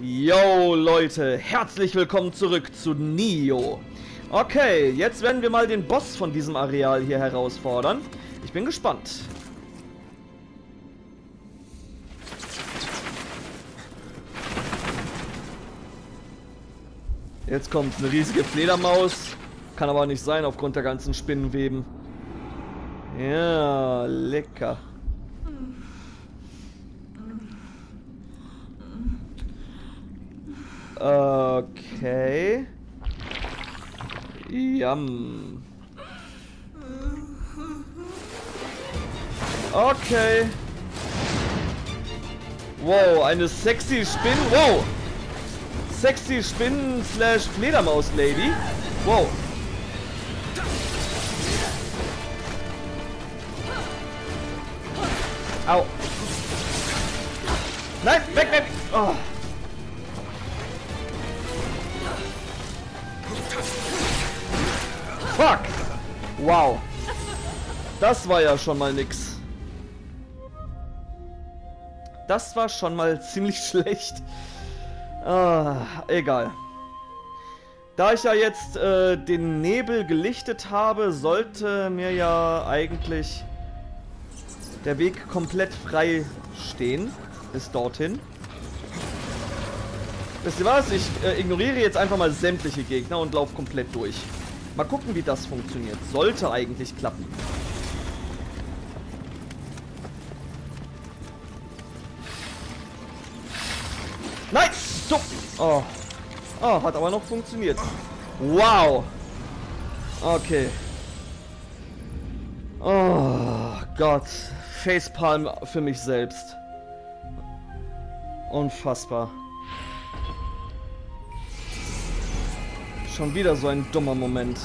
Yo Leute, herzlich willkommen zurück zu Nioh. Okay, jetzt werden wir mal den Boss von diesem Areal hier herausfordern. Ich bin gespannt. Jetzt kommt eine riesige Fledermaus. Kann aber nicht sein aufgrund der ganzen Spinnenweben. Ja, lecker. Okay. Yum. Okay. Wow, eine sexy Spinnen. Wow. Sexy Spinnen-Fledermaus-Lady. Wow. Au. Nein, weg, weg. Oh. Fuck! Wow. Das war ja schon mal nix. Das war schon mal ziemlich schlecht. Ah, egal. Da ich ja jetzt den Nebel gelichtet habe, sollte mir ja eigentlich der Weg komplett frei stehen. Bis dorthin. Wisst ihr was? Ich ignoriere jetzt einfach mal sämtliche Gegner und laufe komplett durch. Mal gucken, wie das funktioniert. Sollte eigentlich klappen. Nein! So! Oh. Oh, hat aber noch funktioniert. Wow! Okay. Oh Gott. Facepalm für mich selbst. Unfassbar. Schon wieder so ein dummer Moment.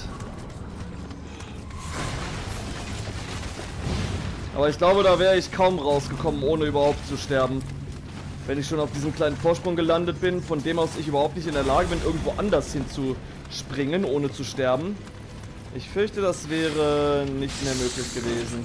Aber ich glaube, da wäre ich kaum rausgekommen, ohne überhaupt zu sterben. Wenn ich schon auf diesem kleinen Vorsprung gelandet bin, von dem aus ich überhaupt nicht in der Lage bin, irgendwo anders hinzuspringen, ohne zu sterben. Ich fürchte, das wäre nicht mehr möglich gewesen.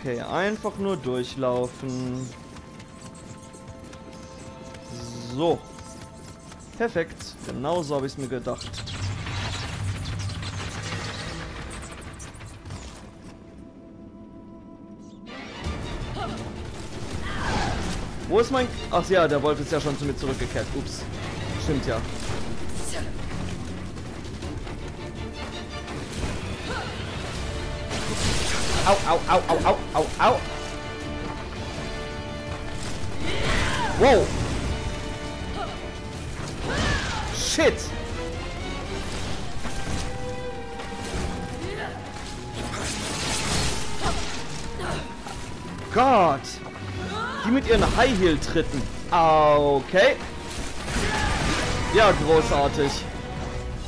Okay, einfach nur durchlaufen. So. Perfekt. Genauso habe ich es mir gedacht. Wo ist mein... Ach ja, der Wolf ist ja schon zu mir zurückgekehrt. Ups. Stimmt ja. Au, au, au, au, au, au, au. Wow. Shit. Gott. Die mit ihren High Heel tritten. Okay. Ja, großartig.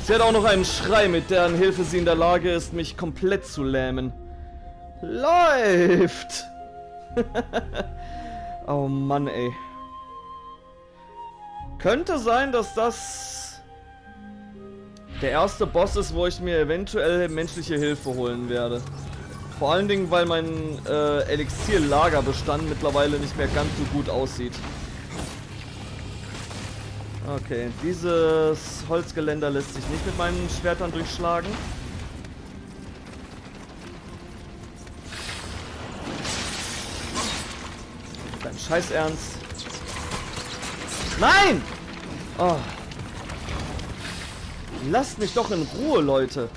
Sie hat auch noch einen Schrei, mit deren Hilfe sie in der Lage ist, mich komplett zu lähmen. Läuft! Oh Mann, ey. Könnte sein, dass das der erste Boss ist, wo ich mir eventuell menschliche Hilfe holen werde. Vor allen Dingen, weil mein Elixierlagerbestand mittlerweile nicht mehr ganz so gut aussieht. Okay, dieses Holzgeländer lässt sich nicht mit meinen Schwertern durchschlagen. Scheiß Ernst. Nein! Oh. Lasst mich doch in Ruhe, Leute.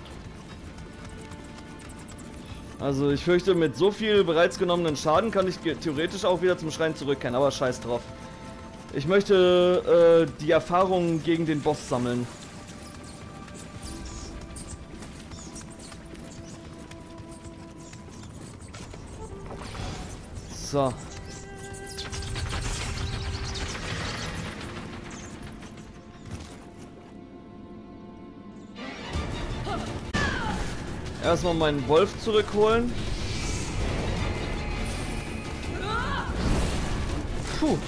Also ich fürchte, mit so viel bereits genommenen Schaden kann ich theoretisch auch wieder zum Schrein zurückkehren. Aber scheiß drauf. Ich möchte die Erfahrung gegen den Boss sammeln. So. Erstmal meinen Wolf zurückholen. Puh.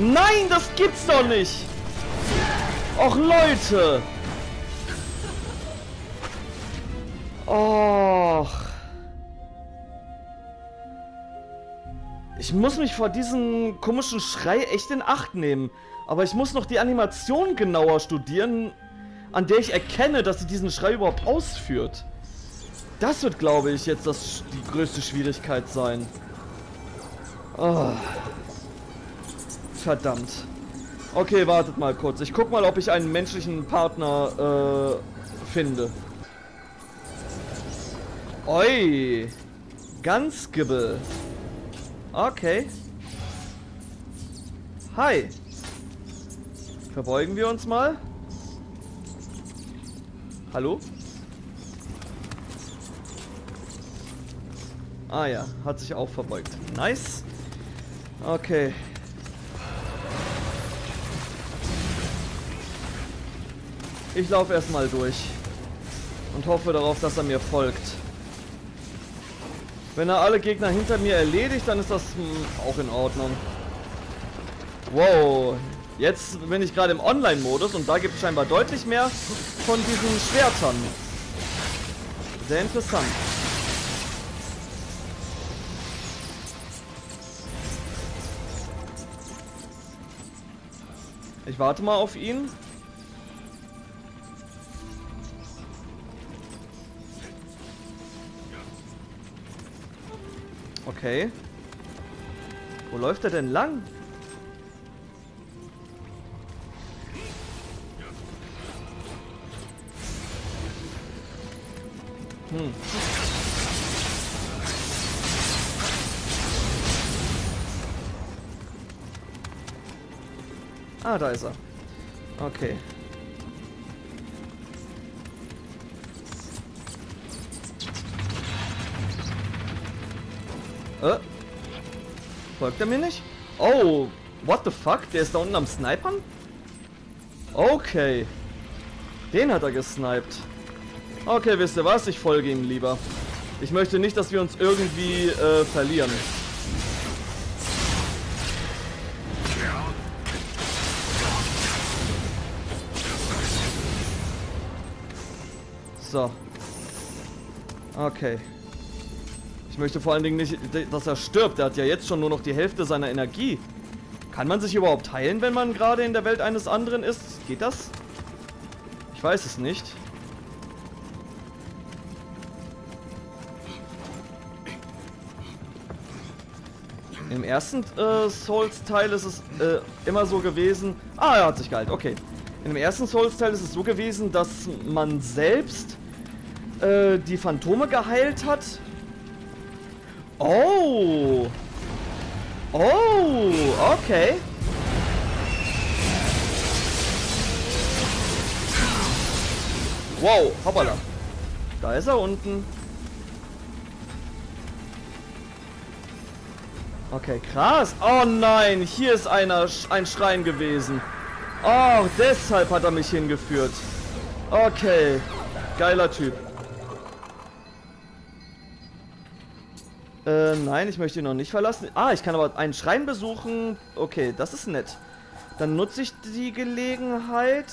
Nein, das gibt's doch nicht! Och Leute! Och. Ich muss mich vor diesem komischen Schrei echt in Acht nehmen. Aber ich muss noch die Animation genauer studieren, an der ich erkenne, dass sie diesen Schrei überhaupt ausführt. Das wird, glaube ich, jetzt die größte Schwierigkeit sein. Oh. Verdammt. Okay, wartet mal kurz. Ich guck mal, ob ich einen menschlichen Partner finde. Oi. Ganz gibbel. Okay. Hi. Verbeugen wir uns mal. Hallo? Ah ja, hat sich auch verbeugt. Nice. Okay. Ich laufe erstmal durch. Und hoffe darauf, dass er mir folgt. Wenn er alle Gegner hinter mir erledigt, dann ist das auch in Ordnung. Wow. Jetzt bin ich gerade im Online-Modus und da gibt es scheinbar deutlich mehr von diesen Schwertern. Sehr interessant. Ich warte mal auf ihn. Okay. Wo läuft er denn lang? Hm. Ah, da ist er. Okay. Folgt er mir nicht? Oh, what the fuck? Der ist da unten am Snipern? Okay. Den hat er gesniped. Okay, wisst ihr was? Ich folge ihm lieber. Ich möchte nicht, dass wir uns irgendwie verlieren. So. Okay. Ich möchte vor allen Dingen nicht, dass er stirbt. Er hat ja jetzt schon nur noch die Hälfte seiner Energie. Kann man sich überhaupt heilen, wenn man gerade in der Welt eines anderen ist? Geht das? Ich weiß es nicht. Im ersten Souls-Teil ist es immer so gewesen... Ah, er hat sich gehalten, okay. Im ersten Souls-Teil ist es so gewesen, dass man selbst die Phantome geheilt hat. Oh! Oh, okay. Wow, hoppala. Da ist er unten. Okay, krass. Oh nein, hier ist ein Schrein gewesen. Oh, deshalb hat er mich hingeführt. Okay, geiler Typ. Nein, ich möchte ihn noch nicht verlassen. Ah, ich kann aber einen Schrein besuchen. Okay, das ist nett. Dann nutze ich die Gelegenheit,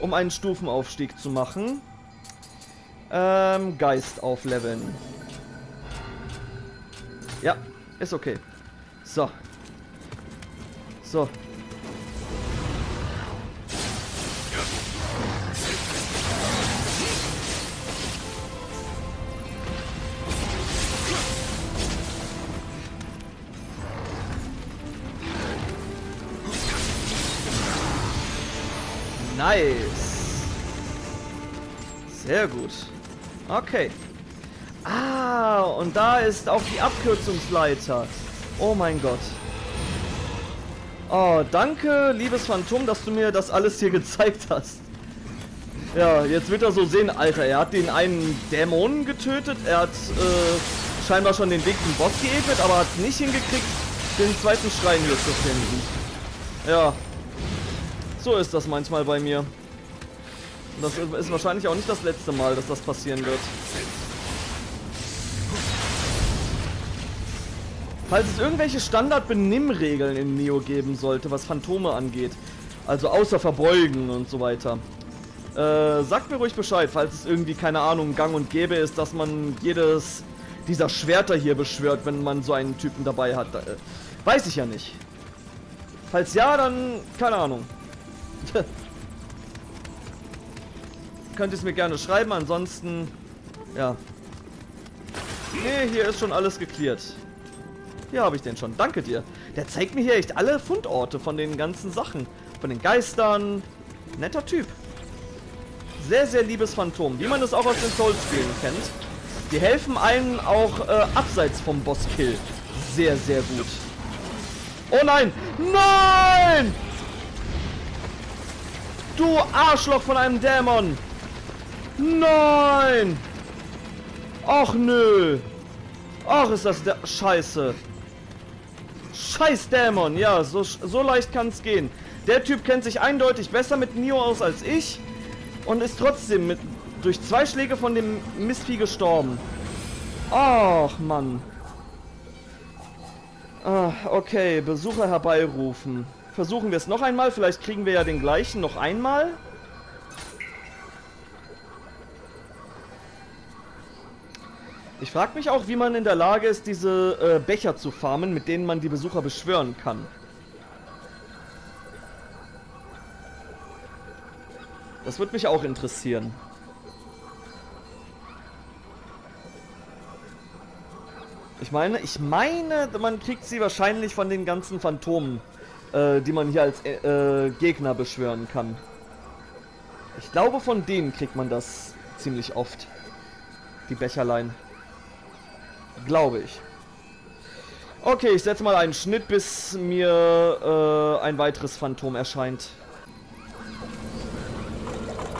um einen Stufenaufstieg zu machen. Geist aufleveln. Ja, ist okay. So. So. Nice. Sehr gut. Okay. Ah, und da ist auch die Abkürzungsleiter. Oh mein Gott. Oh, danke, liebes Phantom, dass du mir das alles hier gezeigt hast. Ja, jetzt wird er so sehen, Alter. Er hat den einen Dämonen getötet. Er hat scheinbar schon den Weg zum Boss geebnet, aber hat nicht hingekriegt, den zweiten Schrein hier zu finden. Ja. So ist das manchmal bei mir. Das ist wahrscheinlich auch nicht das letzte Mal, dass das passieren wird. Falls es irgendwelche Standard-Benimmregeln in Nioh geben sollte, was Phantome angeht, also außer Verbeugen und so weiter, sagt mir ruhig Bescheid, falls es irgendwie, keine Ahnung, gang und gäbe ist, dass man jedes dieser Schwerter hier beschwört, wenn man so einen Typen dabei hat. Weiß ich ja nicht. Falls ja, dann, keine Ahnung. Könnt ihr es mir gerne schreiben, ansonsten, ja. Nee, hier ist schon alles geklärt. Hier habe ich den schon, danke dir. Der zeigt mir hier echt alle Fundorte von den ganzen Sachen. Von den Geistern. Netter Typ. Sehr, sehr liebes Phantom, wie man es auch aus den Souls-Spielen kennt. Die helfen einem auch abseits vom Boss-Kill. Sehr, sehr gut. Oh nein! Nein! Du Arschloch von einem Dämon! Nein! Och nö! Och, ist das der Scheiße! Scheiß Dämon! Ja, so leicht kann's gehen. Der Typ kennt sich eindeutig besser mit Nioh aus als ich und ist trotzdem durch 2 Schläge von dem Mistvieh gestorben. Och, Mann. Ah, okay, Besucher herbeirufen. Versuchen wir es noch einmal, vielleicht kriegen wir ja den gleichen noch einmal. Ich frage mich auch, wie man in der Lage ist, diese Becher zu farmen, mit denen man die Besucher beschwören kann. Das würde mich auch interessieren. Ich meine, man kriegt sie wahrscheinlich von den ganzen Phantomen, die man hier als Gegner beschwören kann. Ich glaube, von denen kriegt man das ziemlich oft. Die Becherlein. Glaube ich. Okay, ich setze mal einen Schnitt, bis mir ein weiteres Phantom erscheint.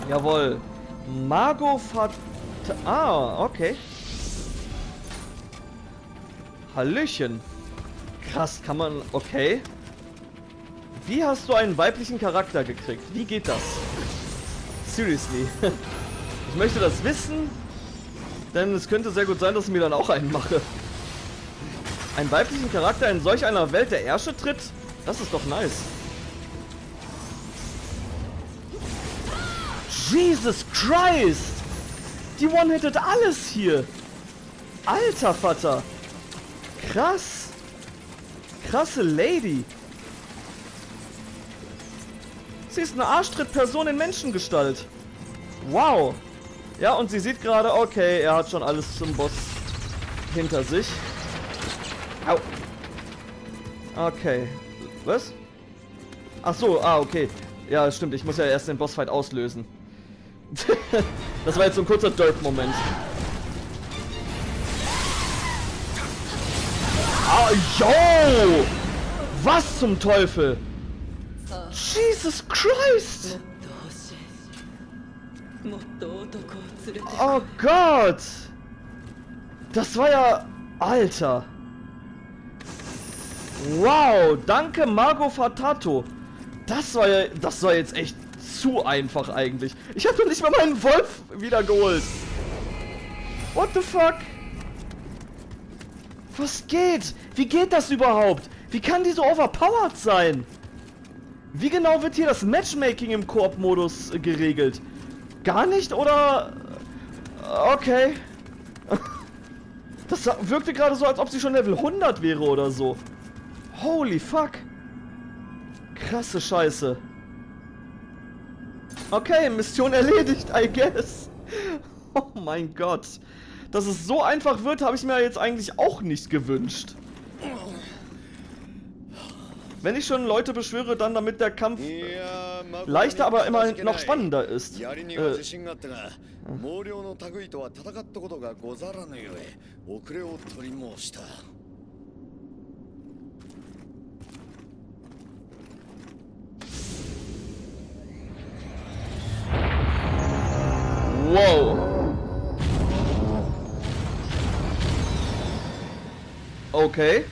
Jawohl. Magofat. Ah, okay. Hallöchen. Krass, kann man... Okay. Wie hast du einen weiblichen Charakter gekriegt? Wie geht das? Seriously. Ich möchte das wissen, denn es könnte sehr gut sein, dass ich mir dann auch einen mache. Einen weiblichen Charakter in solch einer Welt der Ärsche tritt? Das ist doch nice. Jesus Christ! Die one-hitted alles hier! Alter Vater! Krass! Krasse Lady! Sie ist eine Arschtritt-Person in Menschengestalt. Wow. Ja, und sie sieht gerade, okay, er hat schon alles zum Boss hinter sich. Au. Okay. Was? Ach so, ah, okay. Ja, stimmt, ich muss ja erst den Bossfight auslösen. Das war jetzt so ein kurzer Dirt-Moment. Ah, yo! Was zum Teufel? Jesus Christ! Oh Gott! Das war ja... Alter! Wow! Danke, Magofatato! Das war ja... Das war jetzt echt zu einfach eigentlich. Ich hab doch nicht mal meinen Wolf wiedergeholt! What the fuck? Was geht? Wie geht das überhaupt? Wie kann die so overpowered sein? Wie genau wird hier das Matchmaking im Koop-Modus geregelt? Gar nicht, oder? Okay. Das wirkte gerade so, als ob sie schon Level 100 wäre oder so. Holy fuck. Krasse Scheiße. Okay, Mission erledigt, I guess. Oh mein Gott. Dass es so einfach wird, habe ich mir jetzt eigentlich auch nicht gewünscht. Wenn ich schon Leute beschwöre, dann damit der Kampf leichter, aber immerhin noch spannender ist. Wow. Okay.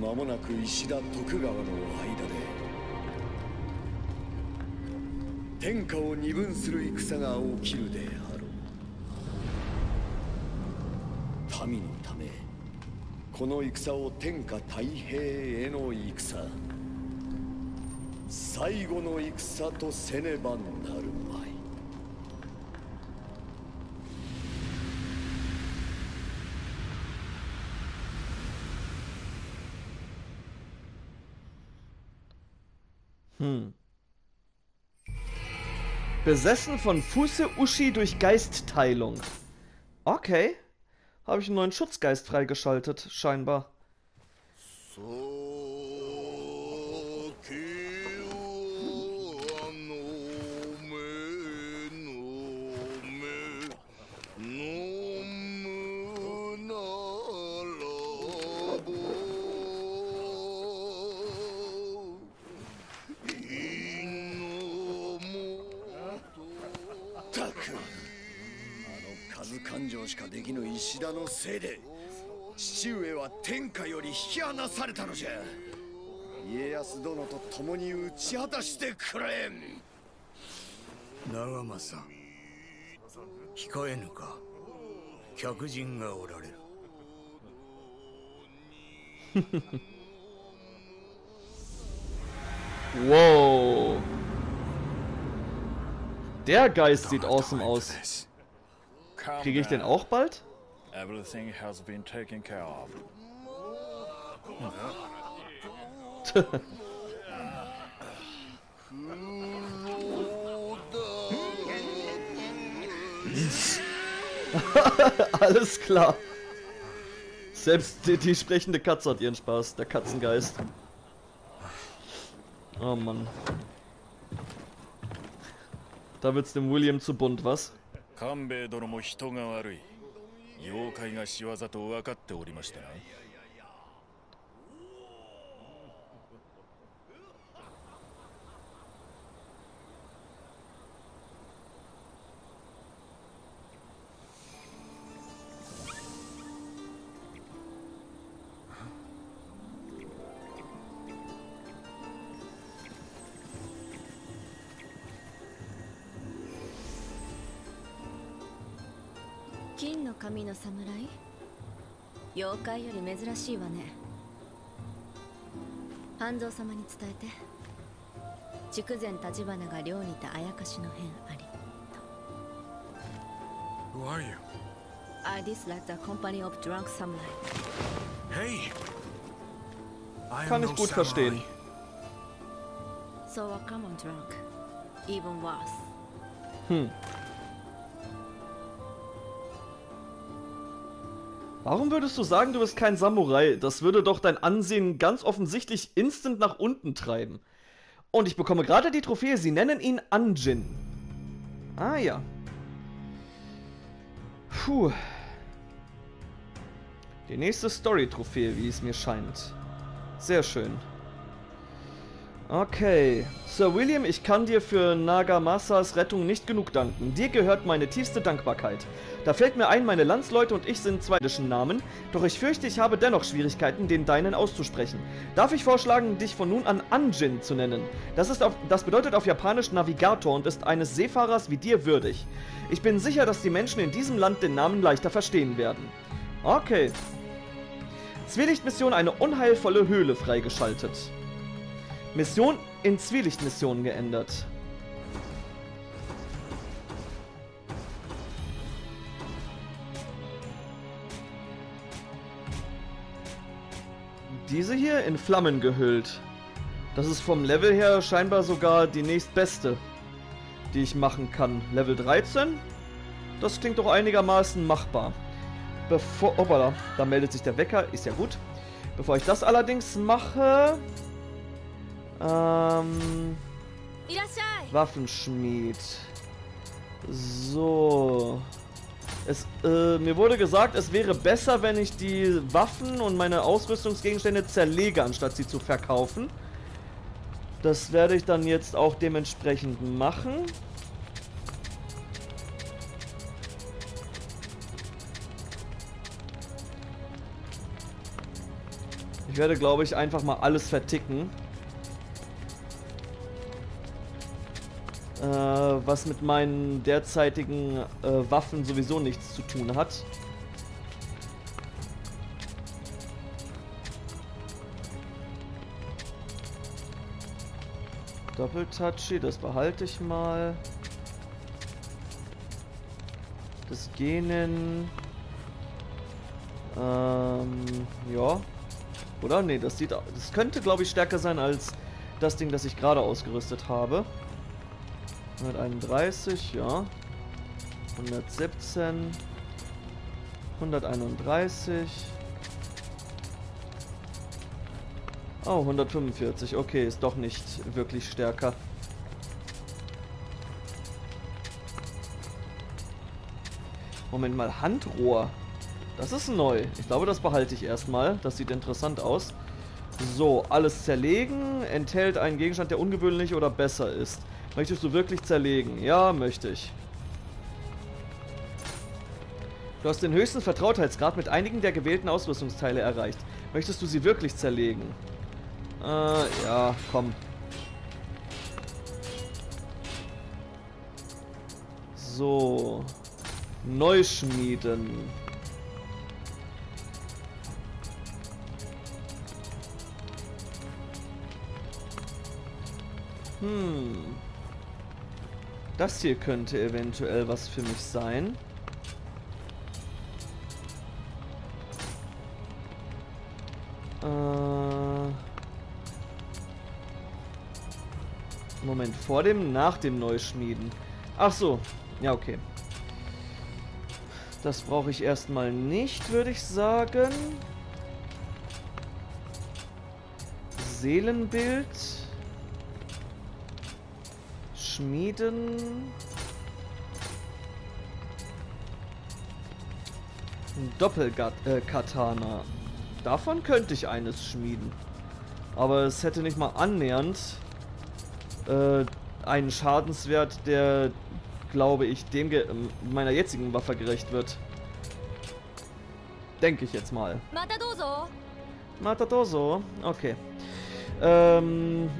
間もなく石田徳川の間で天下を二分する戦が起きるであろう。民のためこの戦を天下太平への戦、最後の戦とせねばなるまい。Besessen von Fuse Ushi durch Geistteilung. Okay. Habe ich einen neuen Schutzgeist freigeschaltet, scheinbar. Wow. Der Geist sieht awesome aus. Kriege ich den auch bald? Everything has been taken care of. Alles klar. Selbst die sprechende Katze hat ihren Spaß, der Katzengeist. Oh Mann. Da wird's dem William zu bunt, was? Who are you? I dislike the company of drunk samurai. Hey! I am no samurai. So a common drunk, even worse. Warum würdest du sagen, du bist kein Samurai? Das würde doch dein Ansehen ganz offensichtlich instant nach unten treiben. Und ich bekomme gerade die Trophäe, sie nennen ihn Anjin. Ah ja. Puh. Die nächste Story-Trophäe, wie es mir scheint. Sehr schön. Okay. Sir William, ich kann dir für Nagamasas Rettung nicht genug danken. Dir gehört meine tiefste Dankbarkeit. Da fällt mir ein, meine Landsleute und ich sind zwei indischen Namen, doch ich fürchte, ich habe dennoch Schwierigkeiten, den deinen auszusprechen. Darf ich vorschlagen, dich von nun an Anjin zu nennen? Das bedeutet auf Japanisch Navigator und ist eines Seefahrers wie dir würdig. Ich bin sicher, dass die Menschen in diesem Land den Namen leichter verstehen werden. Okay. Zwielichtmission, eine unheilvolle Höhle freigeschaltet. Mission in Zwielichtmission geändert. Diese hier in Flammen gehüllt. Das ist vom Level her scheinbar sogar die nächstbeste, die ich machen kann. Level 13? Das klingt doch einigermaßen machbar. Hoppala, da meldet sich der Wecker, ist ja gut. Bevor ich das allerdings mache... Waffenschmied. So... mir wurde gesagt, es wäre besser, wenn ich die Waffen und meine Ausrüstungsgegenstände zerlege, anstatt sie zu verkaufen. Das werde ich dann jetzt auch dementsprechend machen. Ich werde, glaube ich, einfach mal alles verticken. Was mit meinen derzeitigen Waffen sowieso nichts zu tun hat. Doppeltouchy, das behalte ich mal. Das Genen. Ja. Oder? Ne, das sieht... Das könnte, glaube ich, stärker sein als das Ding, das ich gerade ausgerüstet habe. 131, ja. 117. 131. Oh, 145. Okay, ist doch nicht wirklich stärker. Moment mal, Handrohr. Das ist neu. Ich glaube, das behalte ich erstmal. Das sieht interessant aus. So, alles zerlegen. Enthält einen Gegenstand, der ungewöhnlich oder besser ist. Möchtest du wirklich zerlegen? Ja, möchte ich. Du hast den höchsten Vertrautheitsgrad mit einigen der gewählten Ausrüstungsteile erreicht. Möchtest du sie wirklich zerlegen? Ja, komm. So. Neuschmieden. Das hier könnte eventuell was für mich sein. Moment, vor dem, nach dem Neuschmieden. Ach so, ja, okay. Das brauche ich erstmal nicht, würde ich sagen. Seelenbild. Schmieden. Doppelkatana. Davon könnte ich eines schmieden. Aber es hätte nicht mal annähernd einen Schadenswert, der, glaube ich, dem meiner jetzigen Waffe gerecht wird. Denke ich jetzt mal. Matadoso. Matadoso. Okay.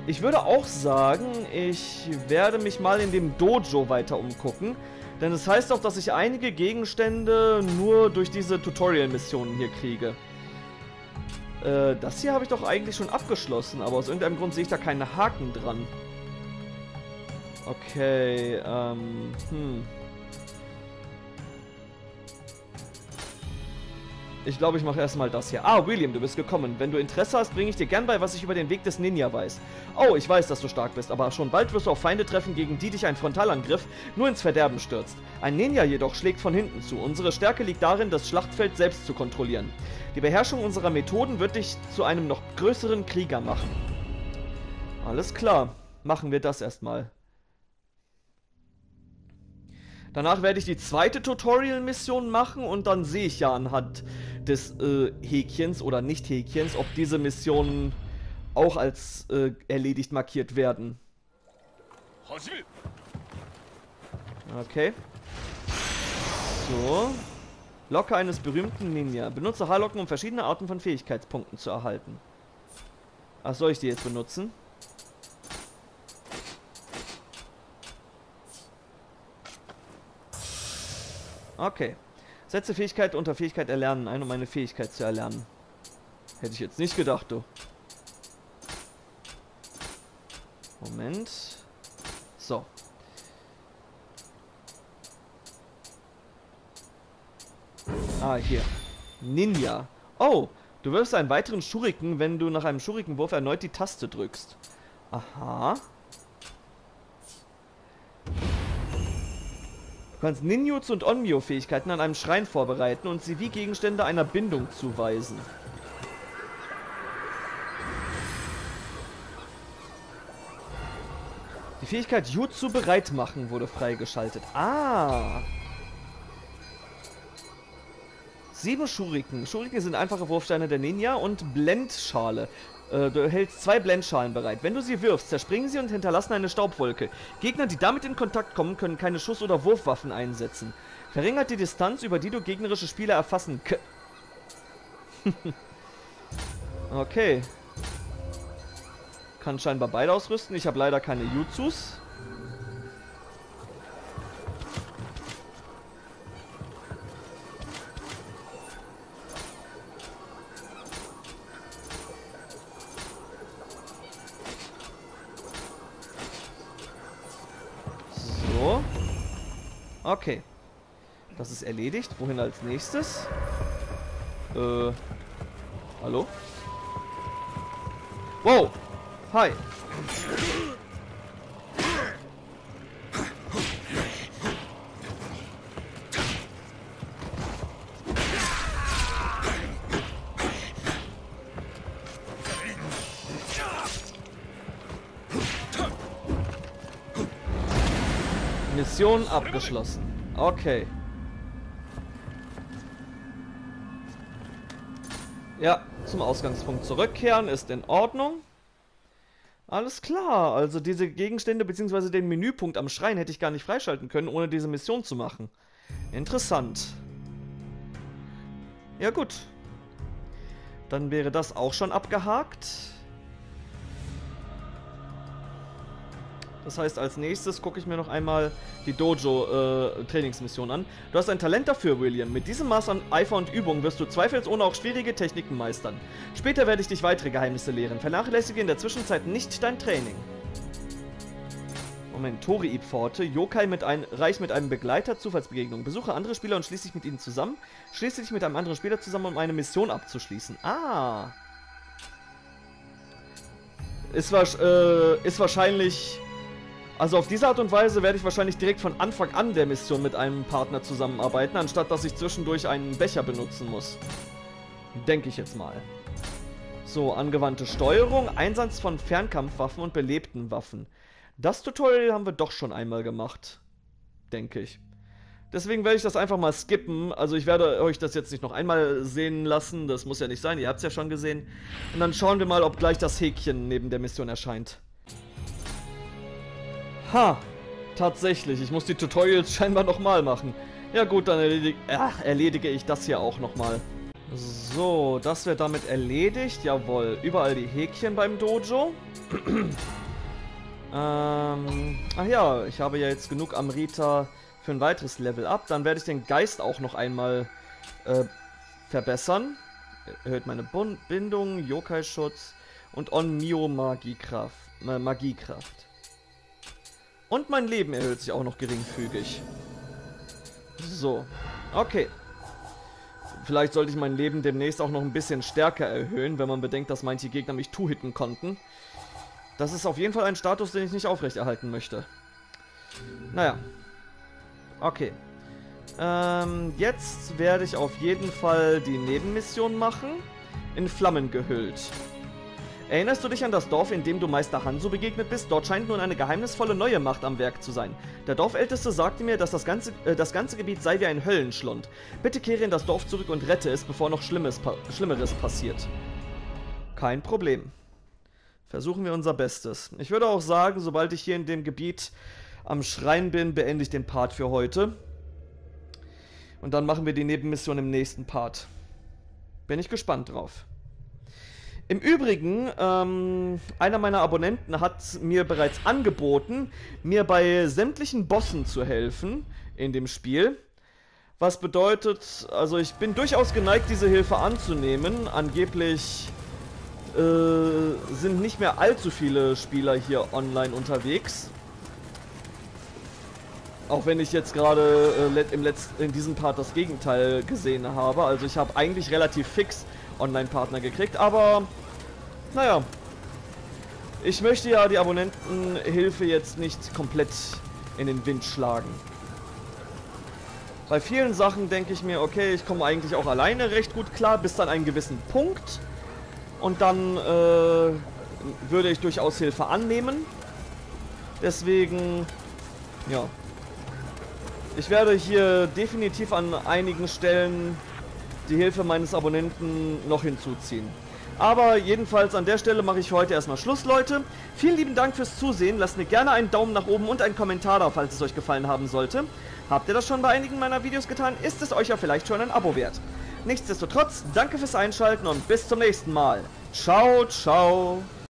Ich würde auch sagen, ich werde mich mal in dem Dojo weiter umgucken. Denn es heißt auch, dass ich einige Gegenstände nur durch diese Tutorial-Missionen hier kriege. Das hier habe ich doch eigentlich schon abgeschlossen, aber aus irgendeinem Grund sehe ich da keine Haken dran. Okay, Ich glaube, ich mache erstmal das hier. Ah, William, du bist gekommen. Wenn du Interesse hast, bringe ich dir gern bei, was ich über den Weg des Ninja weiß. Oh, ich weiß, dass du stark bist, aber schon bald wirst du auf Feinde treffen, gegen die dich ein Frontalangriff nur ins Verderben stürzt. Ein Ninja jedoch schlägt von hinten zu. Unsere Stärke liegt darin, das Schlachtfeld selbst zu kontrollieren. Die Beherrschung unserer Methoden wird dich zu einem noch größeren Krieger machen. Alles klar. Machen wir das erstmal. Danach werde ich die zweite Tutorial-Mission machen und dann sehe ich ja anhand des Häkchens oder Nicht-Häkchens, ob diese Missionen auch als erledigt markiert werden. Okay. So. Locke eines berühmten Ninja. Benutze Haarlocken, um verschiedene Arten von Fähigkeitspunkten zu erhalten. Ach, soll ich die jetzt benutzen? Okay. Setze Fähigkeit unter Fähigkeit erlernen ein, um eine Fähigkeit zu erlernen. Hätte ich jetzt nicht gedacht, du. Moment. So. Ah, hier. Ninja. Oh, du wirfst einen weiteren Shuriken, wenn du nach einem Shurikenwurf erneut die Taste drückst. Aha. Du kannst Ninjutsu und Onmyo-Fähigkeiten an einem Schrein vorbereiten und sie wie Gegenstände einer Bindung zuweisen. Die Fähigkeit Jutsu bereit machen wurde freigeschaltet. Ah! 7 Shuriken. Shuriken sind einfache Wurfsteine der Ninja und Blendschale. Du hältst 2 Blendschalen bereit. Wenn du sie wirfst, zerspringen sie und hinterlassen eine Staubwolke. Gegner, die damit in Kontakt kommen, können keine Schuss- oder Wurfwaffen einsetzen. Verringert die Distanz, über die du gegnerische Spieler erfassen Okay. Kann scheinbar beide ausrüsten. Ich habe leider keine Jutsus. So. Okay. Das ist erledigt. Wohin als nächstes? Hallo? Wow! Hi! Mission abgeschlossen. Okay. Ja, zum Ausgangspunkt zurückkehren ist in Ordnung. Alles klar, also diese Gegenstände bzw. den Menüpunkt am Schrein hätte ich gar nicht freischalten können, ohne diese Mission zu machen. Interessant. Ja gut. Dann wäre das auch schon abgehakt. Das heißt, als nächstes gucke ich mir noch einmal die Dojo-Trainingsmission an. Du hast ein Talent dafür, William. Mit diesem Maß an Eifer und Übung wirst du zweifelsohne auch schwierige Techniken meistern. Später werde ich dich weitere Geheimnisse lehren. Vernachlässige in der Zwischenzeit nicht dein Training. Moment, Torii-Pforte. Yokai reich mit einem Begleiter, Zufallsbegegnung. Besuche andere Spieler und schließe dich mit ihnen zusammen. Schließe dich mit einem anderen Spieler zusammen, um eine Mission abzuschließen. Ah! Ist wahrscheinlich... Also auf diese Art und Weise werde ich wahrscheinlich direkt von Anfang an der Mission mit einem Partner zusammenarbeiten, anstatt dass ich zwischendurch einen Becher benutzen muss. Denke ich jetzt mal. So, angewandte Steuerung, Einsatz von Fernkampfwaffen und belebten Waffen. Das Tutorial haben wir doch schon einmal gemacht. Denke ich. Deswegen werde ich das einfach mal skippen. Also ich werde euch das jetzt nicht noch einmal sehen lassen. Das muss ja nicht sein, ihr habt es ja schon gesehen. Und dann schauen wir mal, ob gleich das Häkchen neben der Mission erscheint. Ha, tatsächlich, ich muss die Tutorials scheinbar nochmal machen. Ja gut, dann erledige ich das hier auch nochmal. So, das wird damit erledigt, jawohl. Überall die Häkchen beim Dojo. Ach ja, ich habe ja jetzt genug Amrita für ein weiteres Level up. Dann werde ich den Geist auch noch einmal verbessern. Erhöht meine Bindung, Yokai-Schutz und On-Mio Magiekraft. Und mein Leben erhöht sich auch noch geringfügig. So. Okay. Vielleicht sollte ich mein Leben demnächst auch noch ein bisschen stärker erhöhen, wenn man bedenkt, dass manche Gegner mich two-hitten konnten. Das ist auf jeden Fall ein Status, den ich nicht aufrechterhalten möchte. Naja. Okay. Jetzt werde ich auf jeden Fall die Nebenmission machen. In Flammen gehüllt. Erinnerst du dich an das Dorf, in dem du Meister Hanzo begegnet bist? Dort scheint nun eine geheimnisvolle neue Macht am Werk zu sein. Der Dorfälteste sagte mir, dass das ganze Gebiet sei wie ein Höllenschlund. Bitte kehre in das Dorf zurück und rette es, bevor noch Schlimmeres passiert. Kein Problem. Versuchen wir unser Bestes. Ich würde auch sagen, sobald ich hier in dem Gebiet am Schrein bin, beende ich den Part für heute. Und dann machen wir die Nebenmission im nächsten Part. Bin ich gespannt drauf. Im Übrigen, einer meiner Abonnenten hat mir bereits angeboten, mir bei sämtlichen Bossen zu helfen in dem Spiel. Was bedeutet, also ich bin durchaus geneigt, diese Hilfe anzunehmen. Angeblich sind nicht mehr allzu viele Spieler hier online unterwegs. Auch wenn ich jetzt gerade in diesem Part das Gegenteil gesehen habe. Also ich habe eigentlich relativ fix Online-Partner gekriegt, aber naja, ich möchte ja die Abonnentenhilfe jetzt nicht komplett in den Wind schlagen. Bei vielen Sachen denke ich mir, okay, ich komme eigentlich auch alleine recht gut klar, bis dann einen gewissen Punkt, und dann würde ich durchaus Hilfe annehmen. Deswegen, ja, ich werde hier definitiv an einigen Stellen die Hilfe meines Abonnenten noch hinzuziehen. Aber jedenfalls an der Stelle mache ich heute erstmal Schluss, Leute. Vielen lieben Dank fürs Zusehen. Lasst mir gerne einen Daumen nach oben und einen Kommentar da, falls es euch gefallen haben sollte. Habt ihr das schon bei einigen meiner Videos getan, ist es euch ja vielleicht schon ein Abo wert. Nichtsdestotrotz, danke fürs Einschalten und bis zum nächsten Mal. Ciao, ciao.